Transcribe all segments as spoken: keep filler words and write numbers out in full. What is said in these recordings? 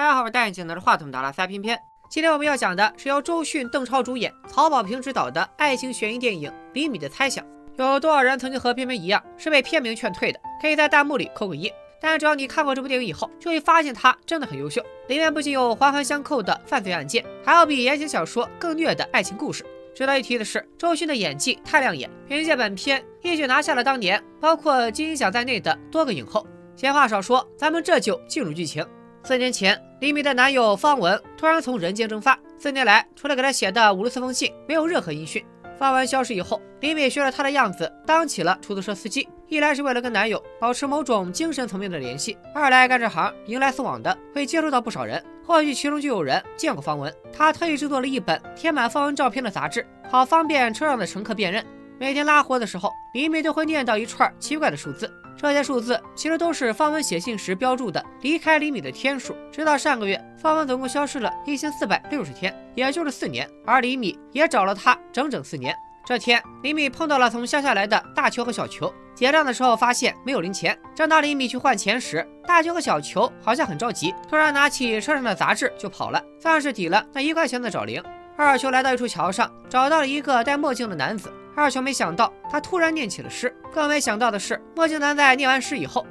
大家好，我是戴眼镜拿着话筒的拉塞偏偏。今天我们要讲的是由周迅、邓超主演、曹保平执导的爱情悬疑电影《厘米的猜想》。有多少人曾经和偏偏一样是被片名劝退的？可以在弹幕里扣个一。但只要你看过这部电影以后，就会发现它真的很优秀。里面不仅有环环相扣的犯罪案件，还有比言情小说更虐的爱情故事。 值得一提的是，周迅的演技太亮眼，凭借本片一举拿下了当年包括金鹰奖在内的多个影后。闲话少说，咱们这就进入剧情。四年前，厘米的男友方文突然从人间蒸发，四年来除了给他写的五十四封信，没有任何音讯。方文消失以后，厘米学着他的样子当起了出租车司机，一来是为了跟男友保持某种精神层面的联系，二来干这行迎来送往的会接触到不少人。 或许其中就有人见过方文，他特意制作了一本贴满方文照片的杂志，好方便车上的乘客辨认。每天拉活的时候，厘米都会念叨一串奇怪的数字，这些数字其实都是方文写信时标注的离开厘米的天数。直到上个月，方文总共消失了一千四百六十天，也就是四年，而厘米也找了他整整四年。这天，厘米碰到了从乡下来的大球和小球，结账的时候发现没有零钱。正当厘米去换钱时， 大球和小球好像很着急，突然拿起车上的杂志就跑了，算是抵了那一块钱的找零。二球来到一处桥上，找到了一个戴墨镜的男子。二球没想到他突然念起了诗，更没想到的是，墨镜男在念完诗以后，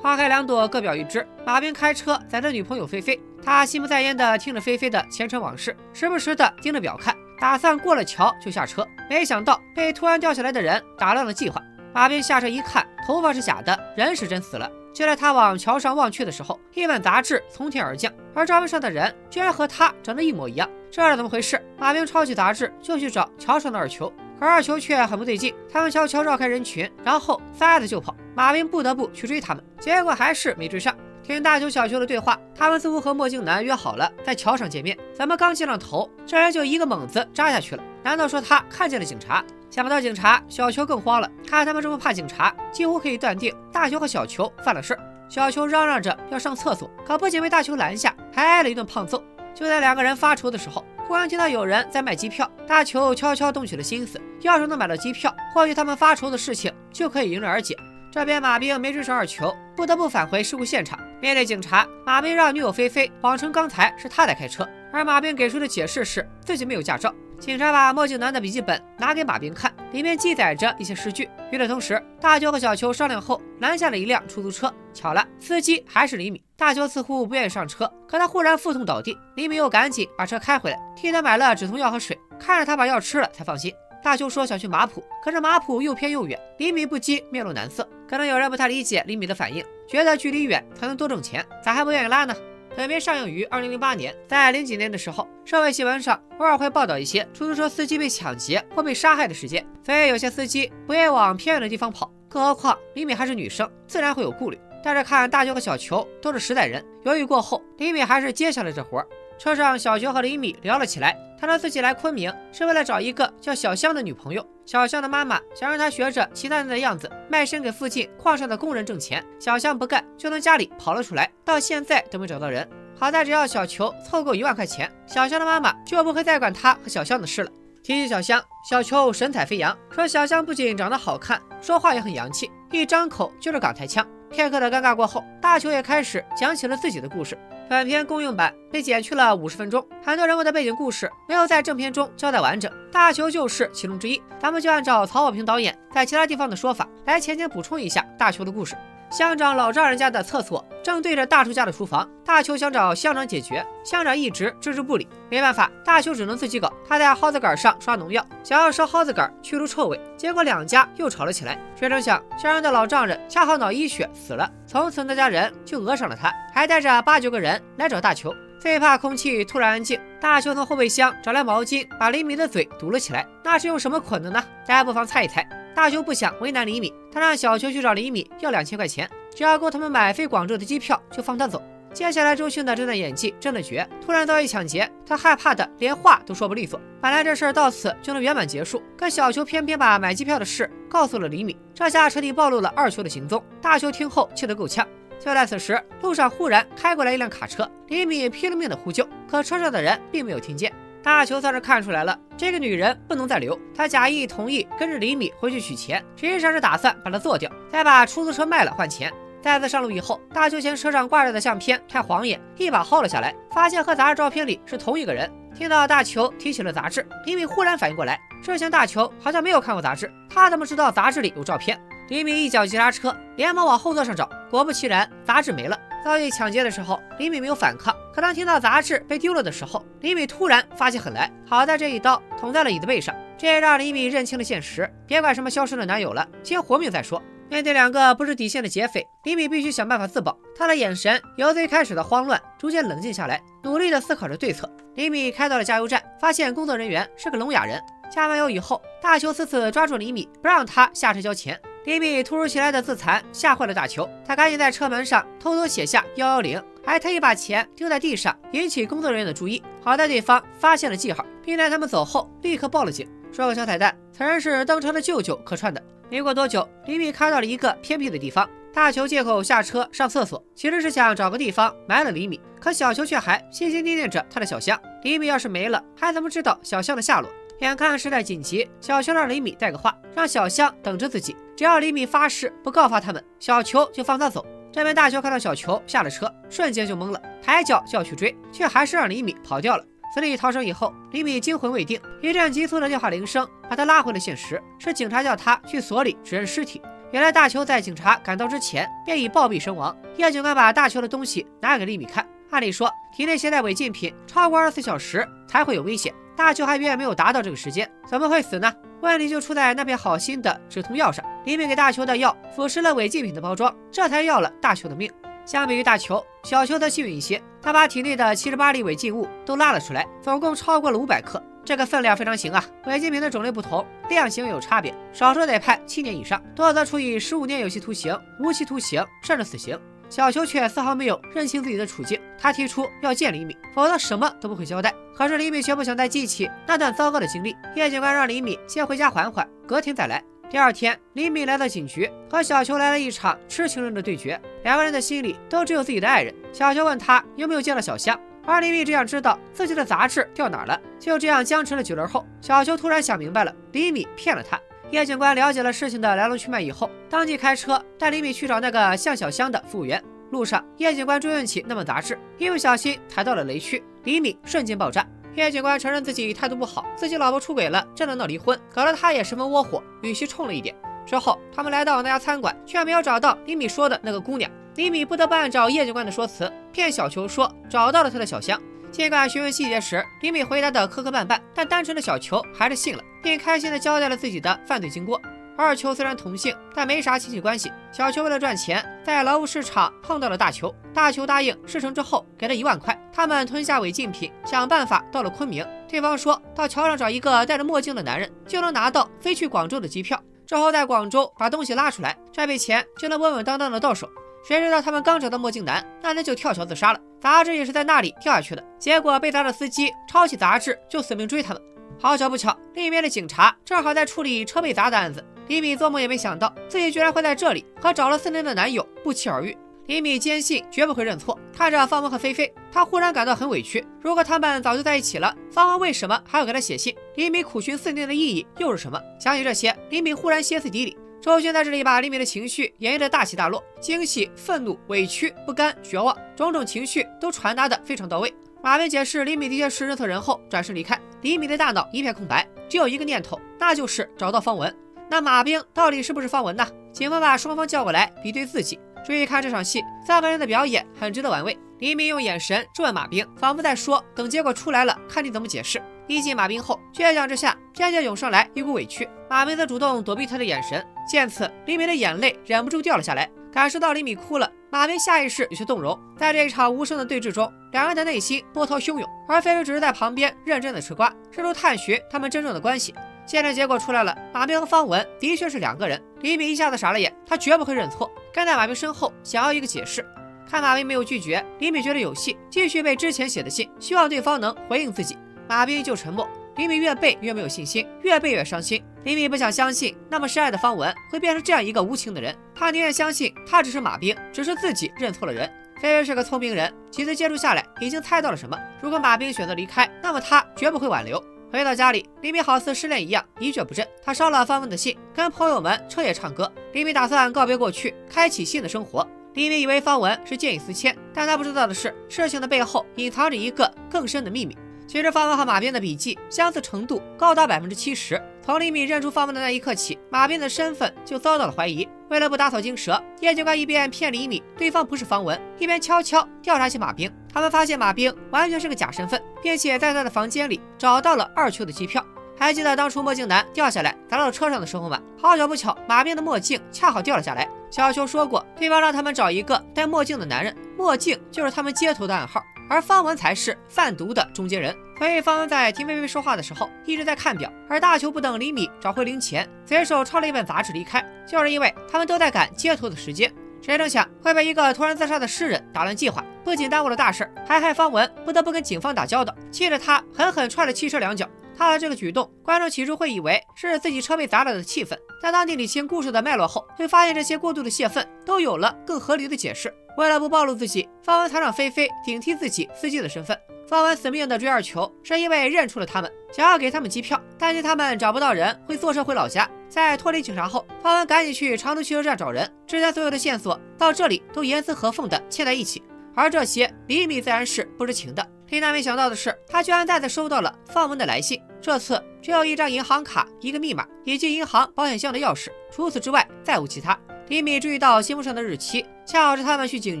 花开两朵，各表一枝。马兵开车载着女朋友菲菲，他心不在焉的听着菲菲的前尘往事，时不时的盯着表看，打算过了桥就下车，没想到被突然掉下来的人打乱了计划。马兵下车一看，头发是假的，人是真死了。 就在他往桥上望去的时候，一本杂志从天而降，而照片上的人居然和他长得一模一样，这是怎么回事？马兵抄起杂志就去找桥上的二球，可二球却很不对劲，他们悄悄绕开人群，然后撒丫子就跑。马兵不得不去追他们，结果还是没追上。听大球小球的对话，他们似乎和墨镜男约好了在桥上见面，咱们刚接上头，这人就一个猛子扎下去了。难道说他看见了警察？ 想不到警察，小球更慌了。看他们这么怕警察，几乎可以断定大球和小球犯了事。小球嚷嚷着要上厕所，可不仅被大球拦下，还挨了一顿胖揍。就在两个人发愁的时候，忽然听到有人在卖机票。大球悄悄动起了心思，要是能买到机票，或许他们发愁的事情就可以迎刃而解。这边马兵没追上二球，不得不返回事故现场。面对警察，马兵让女友菲菲谎称刚才是他在开车，而马兵给出的解释是自己没有驾照。 警察把墨镜男的笔记本拿给马兵看，里面记载着一些诗句。与此同时，大球和小球商量后拦下了一辆出租车。巧了，司机还是厘米。大球似乎不愿意上车，可他忽然腹痛倒地，厘米又赶紧把车开回来，替他买了止痛药和水，看着他把药吃了才放心。大球说想去马浦，可是马浦又偏又远，厘米不禁面露难色。可能有人不太理解厘米的反应，觉得距离远才能多挣钱，咋还不愿意拉呢？ 本片上映于二零零八年，在零几年的时候，社会新闻上偶尔会报道一些出租车司机被抢劫或被杀害的事件，所以有些司机不愿往偏远的地方跑，更何况厘米还是女生，自然会有顾虑。但是看大球和小球都是实在人，犹豫过后，厘米还是接下了这活儿。车上，小球和厘米聊了起来，他说自己来昆明是为了找一个叫小香的女朋友，小香的妈妈想让他学着其他人的样子，卖身给附近矿上的工人挣钱。小香不干，就从家里跑了出来，到现在都没找到人。好在只要小球凑够一万块钱，小香的妈妈就不会再管他和小香的事了。提起小香，小球神采飞扬，说小香不仅长得好看，说话也很洋气，一张口就是港台腔。片刻的尴尬过后，大球也开始讲起了自己的故事。 本片公映版被剪去了五十分钟，很多人物的背景故事没有在正片中交代完整，大球就是其中之一。咱们就按照曹保平导演在其他地方的说法，来浅浅补充一下大球的故事。乡长老丈人家的厕所正对着大厨家的厨房，大球想找乡长解决，乡长一直置之不理。没办法，大球只能自己搞。他在蒿子杆上刷农药，想要烧蒿子杆去除臭味，结果两家又吵了起来。谁成想，乡长的老丈人恰好脑溢血死了，从此那家人就讹上了他。 还带着八九个人来找大球，最怕空气突然安静。大球从后备箱找来毛巾，把厘米的嘴堵了起来，那是用什么捆的呢？大家不妨猜一猜。大球不想为难厘米，他让小球去找厘米要两千块钱，只要够他们买飞广州的机票，就放他走。接下来，周迅的这段演技真的绝，突然遭遇抢劫，他害怕的连话都说不利索。本来这事儿到此就能圆满结束，可小球偏偏把买机票的事告诉了厘米，这下彻底暴露了二球的行踪。大球听后气得够呛。 就在此时，路上忽然开过来一辆卡车，厘米拼了命的呼救，可车上的人并没有听见。大球算是看出来了，这个女人不能再留，他假意同意跟着厘米回去取钱，实际上是打算把她做掉，再把出租车卖了换钱。袋子上路以后，大秋千车上挂着的相片太晃眼，一把薅了下来，发现和杂志照片里是同一个人。听到大球提起了杂志，李敏忽然反应过来，之前大球好像没有看过杂志，他怎么知道杂志里有照片？李敏一脚急刹车，连忙往后座上找，果不其然，杂志没了。 遭遇抢劫的时候，李敏没有反抗。可当听到杂志被丢了的时候，李敏突然发起狠来。好在这一刀捅在了椅子背上，这也让李敏认清了现实。别管什么消失的男友了，先活命再说。面对两个不知底线的劫匪，李敏必须想办法自保。他的眼神由最开始的慌乱，逐渐冷静下来，努力地思考着对策。李敏开到了加油站，发现工作人员是个聋哑人。加完油以后，大球死死抓住李敏，不让他下车交钱。 李敏突如其来的自残吓坏了大球，他赶紧在车门上偷偷写下一一零，还特意把钱丢在地上，引起工作人员的注意。好在对方发现了记号，并在他们走后立刻报了警。说个小彩蛋，此人是登车的舅舅客串的。没过多久，李敏开到了一个偏僻的地方，大球借口下车上厕所，其实是想找个地方埋了李敏。可小球却还心心念念着他的小象，李敏要是没了，还怎么知道小象的下落？眼看事态紧急，小球让李敏带个话，让小象等着自己。 只要李敏发誓不告发他们，小球就放他走。这边大球看到小球下了车，瞬间就懵了，抬脚就要去追，却还是让李敏跑掉了。死里逃生以后，李敏惊魂未定，一阵急促的电话铃声把他拉回了现实，是警察叫他去所里指认尸体。原来大球在警察赶到之前便已暴毙身亡。叶警官把大球的东西拿给李敏看，按理说体内携带违禁品超过二十四小时才会有危险，大球还远远没有达到这个时间，怎么会死呢？ 问题就出在那片好心的止痛药上，李敏给大球的药腐蚀了违禁品的包装，这才要了大球的命。相比于大球，小球则幸运一些，他把体内的七十八粒违禁物都拉了出来，总共超过了五百克，这个分量非常行啊。违禁品的种类不同，量刑有差别，少说得判七年以上，多则处以十五年有期徒刑、无期徒刑，甚至死刑。小球却丝毫没有认清自己的处境，他提出要见李敏，否则什么都不会交代。 可是李敏却不想再记起那段糟糕的经历。叶警官让李敏先回家缓缓，隔天再来。第二天，李敏来到警局，和小球来了一场痴情人的对决。两个人的心里都只有自己的爱人。小球问他有没有见到小象，而李敏只想知道自己的杂志掉哪了。就这样僵持了几轮后，小球突然想明白了，李敏骗了他。叶警官了解了事情的来龙去脉以后，当即开车带李敏去找那个像小象的服务员。路上，叶警官追问起那本杂志，一不小心踩到了雷区。 李敏瞬间爆炸，叶警官承认自己态度不好，自己老婆出轨了，正在闹离婚，搞得他也十分窝火，语气冲了一点。之后，他们来到那家餐馆，却没有找到李敏说的那个姑娘。李敏不得不按照叶警官的说辞，骗小球说找到了他的小香。尽管询问细节时，李敏回答的磕磕绊绊，但单纯的小球还是信了，并开心的交代了自己的犯罪经过。二球虽然同姓，但没啥亲戚关系。小球为了赚钱，在劳务市场碰到了大球，大球答应事成之后给了一万块。 他们吞下违禁品，想办法到了昆明。对方说到桥上找一个戴着墨镜的男人，就能拿到飞去广州的机票。之后在广州把东西拉出来，这笔钱就能稳稳当当的到手。谁知道他们刚找到墨镜男，那人就跳桥自杀了。杂志也是在那里掉下去的，结果被砸的司机抄起杂志就死命追他们。好巧不巧，另一边的警察正好在处理车被砸的案子。李敏做梦也没想到，自己居然会在这里和找了四年的男友不期而遇。 李敏坚信绝不会认错，看着方方和菲菲，她忽然感到很委屈。如果他们早就在一起了，方方为什么还要给她写信？李敏苦寻四年的意义又是什么？想起这些，李敏忽然歇斯底里。周迅在这里把李敏的情绪演绎的大起大落，惊喜、愤怒、委屈、不甘、绝望，种种情绪都传达的非常到位。马文解释李敏的确是认错人后转身离开，李敏的大脑一片空白，只有一个念头，那就是找到方文。那马兵到底是不是方文呢？警方把双方叫过来比对自己。 注意看这场戏，三个人的表演很值得玩味。李敏用眼神质问马兵，仿佛在说：“等结果出来了，看你怎么解释。”逼近马兵后，倔强之下，渐渐涌上来一股委屈。马兵则主动躲避他的眼神，见此，李敏的眼泪忍不住掉了下来。感受到李敏哭了，马兵下意识有些动容。在这一场无声的对峙中，两人的内心波涛汹涌，而菲菲只是在旁边认真的吃瓜，试图探寻他们真正的关系。现在结果出来了，马兵和方文的确是两个人。李敏一下子傻了眼，他绝不会认错。 跟在马兵身后，想要一个解释。看马兵没有拒绝，李敏觉得有戏，继续背之前写的信，希望对方能回应自己。马兵依旧沉默，李敏越背越没有信心，越背越伤心。李敏不想相信那么深爱的方文会变成这样一个无情的人，他宁愿相信他只是马兵，只是自己认错了人。菲菲是个聪明人，几次接触下来，已经猜到了什么。如果马兵选择离开，那么他绝不会挽留。 回到家里，李敏好似失恋一样一蹶不振。他烧了方文的信，跟朋友们彻夜唱歌。李敏打算告别过去，开启新的生活。D V 以为方文是见异思迁，但他不知道的是，事情的背后隐藏着一个更深的秘密。其实方文和马斌的笔迹相似程度高达百分之七十。从李敏认出方文的那一刻起，马斌的身份就遭到了怀疑。为了不打草惊蛇，叶警官一边骗李敏对方不是方文，一边悄悄调查起马兵。他们发现马兵完全是个假身份，并且在他的房间里找到了二秋的机票。 还记得当初墨镜男掉下来砸到车上的时候吗？好巧不巧，马兵的墨镜恰好掉了下来。小秋说过，对方让他们找一个戴墨镜的男人，墨镜就是他们接头的暗号，而方文才是贩毒的中间人。所以方文在听薇薇说话的时候一直在看表，而大球不等李米找回零钱，随手抄了一本杂志离开，就是因为他们都在赶接头的时间。谁成想会被一个突然自杀的诗人打乱计划，不仅耽误了大事，还害方文不得不跟警方打交道，气得他狠狠踹了汽车两脚。 他的这个举动，观众起初会以为是自己车被砸了的气愤，但当你理清故事的脉络后，会发现这些过度的泄愤都有了更合理的解释。为了不暴露自己，方文才让菲菲顶替自己司机的身份。方文死命的追二球，是因为认出了他们，想要给他们机票，担心他们找不到人会坐车回老家。在脱离警察后，方文赶紧去长途汽车站找人，之前所有的线索到这里都严丝合缝的嵌在一起，而这些李米自然是不知情的。 令他没想到的是，他居然再次收到了方文的来信。这次只有一张银行卡、一个密码以及银行保险箱的钥匙，除此之外再无其他。李米注意到信封上的日期，恰好是他们去警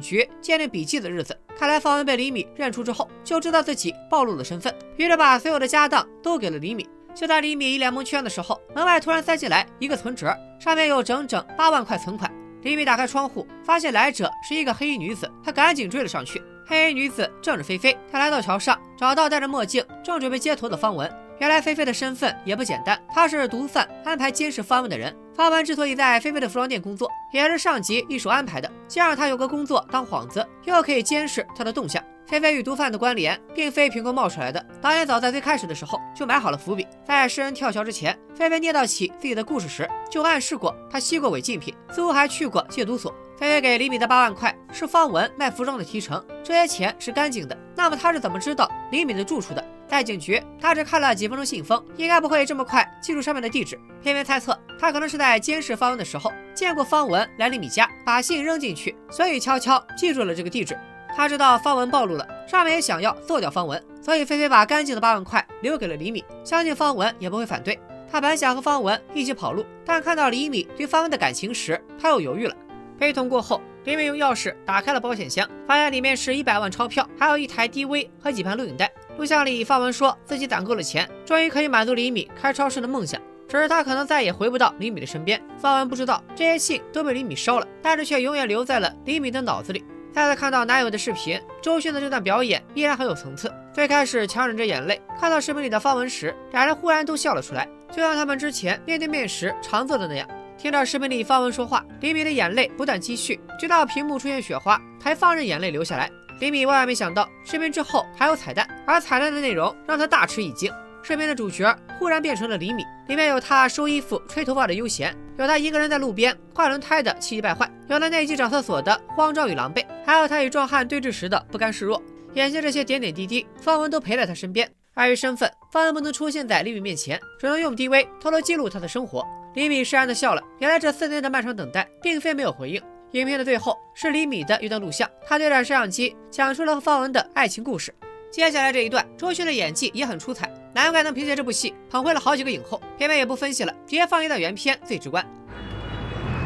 局鉴定笔迹的日子。看来方文被李米认出之后，就知道自己暴露了身份，于是把所有的家当都给了李米。就在李米一脸蒙圈的时候，门外突然塞进来一个存折，上面有整整八万块存款。李米打开窗户，发现来者是一个黑衣女子，他赶紧追了上去。 黑衣女子正是菲菲，她来到桥上，找到戴着墨镜、正准备接头的方文。原来菲菲的身份也不简单，她是毒贩安排监视方文的人。方文之所以在菲菲的服装店工作，也是上级一手安排的，先让她有个工作当幌子，又可以监视她的动向。菲菲与毒贩的关联并非凭空冒出来的，导演早在最开始的时候就埋好了伏笔。在诗人跳桥之前，菲菲念叨起自己的故事时，就暗示过她吸过违禁品，似乎还去过戒毒所。 菲菲给李米的八万块是方文卖服装的提成，这些钱是干净的。那么他是怎么知道李米的住处的？在警局，他只看了几分钟信封，应该不会这么快记住上面的地址。偏偏猜测他可能是在监视方文的时候见过方文来李米家，把信扔进去，所以悄悄记住了这个地址。他知道方文暴露了，上面也想要做掉方文，所以菲菲把干净的八万块留给了李米，相信方文也不会反对。他本想和方文一起跑路，但看到李米对方文的感情时，他又犹豫了。 悲痛过后，李敏用钥匙打开了保险箱，发现里面是一百万钞票，还有一台 D V 和几盘录影带。录像里，方文说自己攒够了钱，终于可以满足李敏开超市的梦想。只是他可能再也回不到李敏的身边。方文不知道这些信都被李敏烧了，但是却永远留在了李敏的脑子里。再次看到男友的视频，周迅的这段表演依然很有层次。最开始强忍着眼泪看到视频里的方文时，俩人忽然都笑了出来，就像他们之前面对面时常做的那样。 听到视频里方文说话，李米的眼泪不断积蓄，直到屏幕出现雪花，才放任眼泪流下来。李米万万没想到，视频之后还有彩蛋，而彩蛋的内容让他大吃一惊。视频的主角忽然变成了李米，里面有他收衣服、吹头发的悠闲，有他一个人在路边换轮胎的气急败坏，有他内急找厕所的慌张与狼狈，还有他与壮汉对峙时的不甘示弱。眼前这些点点滴滴，方文都陪在他身边。碍于身份，方文不能出现在李米面前，只能用 D V 偷偷记录他的生活。 李米释然的笑了。原来这四年的漫长等待，并非没有回应。影片的最后是李米的一段录像，他对着摄像机讲出了和方文的爱情故事。接下来这一段，周迅的演技也很出彩，难怪能凭借这部戏捧回了好几个影后。片尾也不分析了，直接放映到原片最直观。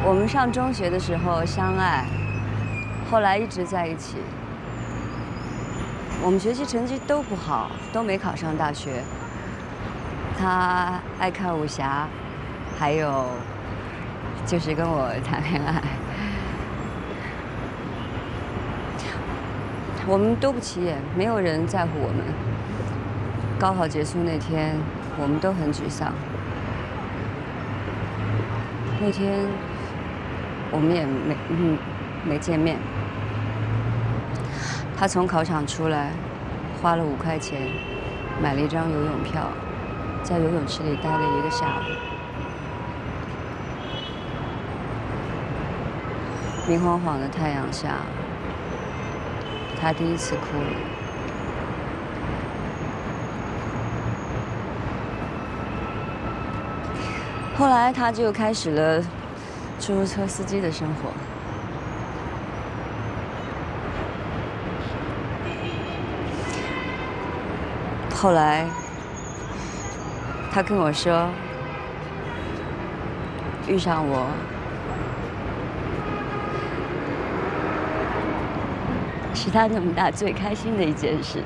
我们上中学的时候相爱，后来一直在一起。我们学习成绩都不好，都没考上大学。他爱看武侠。 还有，就是跟我谈恋爱，我们都不起眼，没有人在乎我们。高考结束那天，我们都很沮丧。那天，我们也没嗯没见面。他从考场出来，花了五块钱买了一张游泳票，在游泳池里待了一个下午。 明晃晃的太阳下，他第一次哭了。后来，他就开始了出租车司机的生活。后来，他跟我说，遇上我，是他那么大最开心的一件事。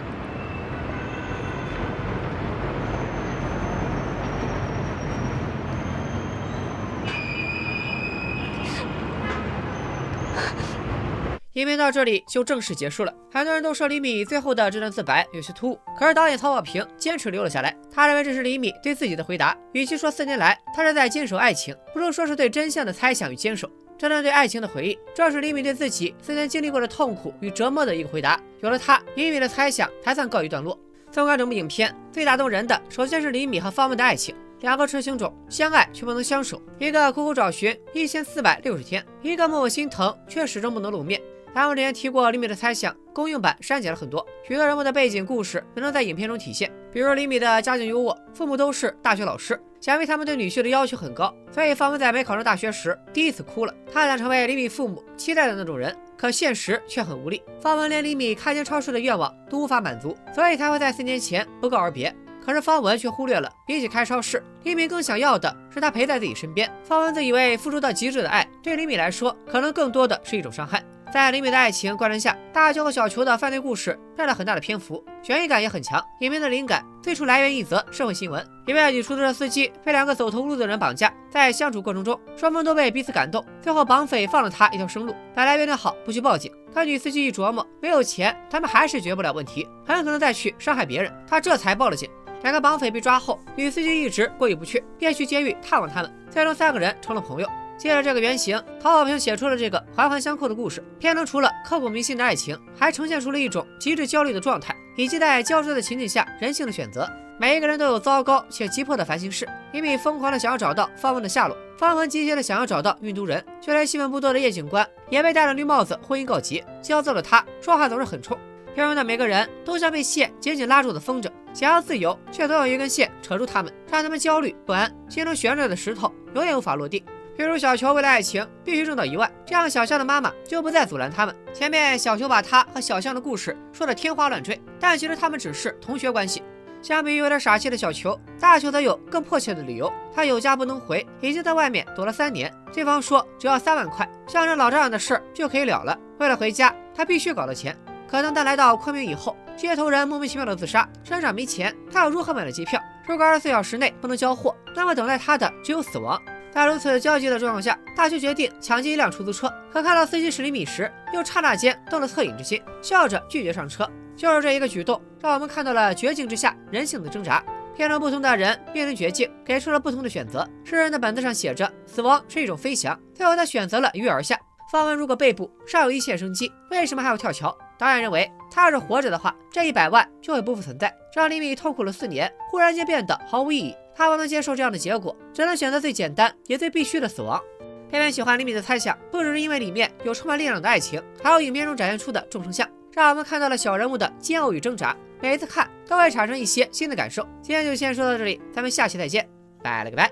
影片到这里就正式结束了。很多人都说李米最后的这段自白有些突兀，可是导演曹保平坚持留了下来。他认为这是李米对自己的回答。与其说四年来他是在坚守爱情，不如说是对真相的猜想与坚守。这段对爱情的回忆，正是李米对自己四年经历过的痛苦与折磨的一个回答。有了它，李米的猜想才算告一段落。纵观整部影片，最打动人的首先是李米和方文的爱情。 两个痴情种相爱却不能相守，一个苦苦找寻一千四百六十天，一个默默心疼却始终不能露面。咱们之前提过李米的猜想，公映版删减了很多，许多人物的背景故事没能在影片中体现。比如李米的家境优渥，父母都是大学老师，想必他们对女婿的要求很高，所以方文在没考上大学时第一次哭了。他想成为李米父母期待的那种人，可现实却很无力。方文连李米开间超市的愿望都无法满足，所以才会在四年前不告而别。 可是方文却忽略了，比起开超市，李米更想要的是他陪在自己身边。方文自以为付出到极致的爱，对李米来说，可能更多的是一种伤害。在李米的爱情观念下，大乔和小球的犯罪故事占了很大的篇幅，悬疑感也很强。影片的灵感最初来源一则社会新闻：一位女出租车司机被两个走投无路的人绑架，在相处过程中，双方都被彼此感动，最后绑匪放了她一条生路。本来约定好不去报警。 可女司机一琢磨，没有钱，他们还是解决不了问题，很可能再去伤害别人。她这才报了警。两个绑匪被抓后，女司机一直过意不去，便去监狱探望他们。最终，三个人成了朋友。借着这个原型，曹保平写出了这个环环相扣的故事。片中除了刻骨铭心的爱情，还呈现出了一种极致焦虑的状态，以及在交织的情景下人性的选择。每一个人都有糟糕且急迫的烦心事。李米疯狂的想要找到方文的下落。 方文急切的想要找到运毒人，就连戏份不多的叶警官也被戴了绿帽子婚姻告急。焦躁的他，说话总是很冲。片中的每个人都像被线紧紧拉住的风筝，想要自由，却总有一根线扯住他们，让他们焦虑不安，心中悬着的石头永远无法落地。比如小球为了爱情必须挣到一万，这样小象的妈妈就不再阻拦他们。前面小球把他和小象的故事说得天花乱坠，但其实他们只是同学关系。 相比于有点傻气的小球，大球则有更迫切的理由。他有家不能回，已经在外面躲了三年。对方说只要三万块，像这老丈人的事就可以了了。为了回家，他必须搞到钱。可当他来到昆明以后，接头人莫名其妙的自杀，身上没钱，他又如何买了机票？如果二十四小时内不能交货，那么等待他的只有死亡。在如此焦急的状况下，大球决定抢劫一辆出租车。可看到司机是李米时，又刹那间动了恻隐之心，笑着拒绝上车。 就是这一个举动，让我们看到了绝境之下人性的挣扎。片中不同的人面临绝境，给出了不同的选择。诗人的本子上写着“死亡是一种飞翔”，最后他选择了一跃而下。方文如果被捕，尚有一线生机，为什么还要跳桥？导演认为，他要是活着的话，这一百万就会不复存在，让李米痛苦了四年，忽然间变得毫无意义。他不能接受这样的结果，只能选择最简单也最必须的死亡。 偏偏喜欢李米的猜想，不只是因为里面有充满力量的爱情，还有影片中展现出的众生相。 让我们看到了小人物的煎熬与挣扎，每一次看都会产生一些新的感受。今天就先说到这里，咱们下期再见，拜了个拜！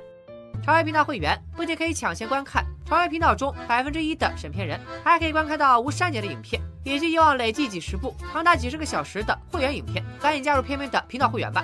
潮爷频道会员不仅可以抢先观看潮爷频道中百分之一的审片人，还可以观看到无删减的影片，以及以往累计几十部、长达几十个小时的会员影片。赶紧加入片片的频道会员吧！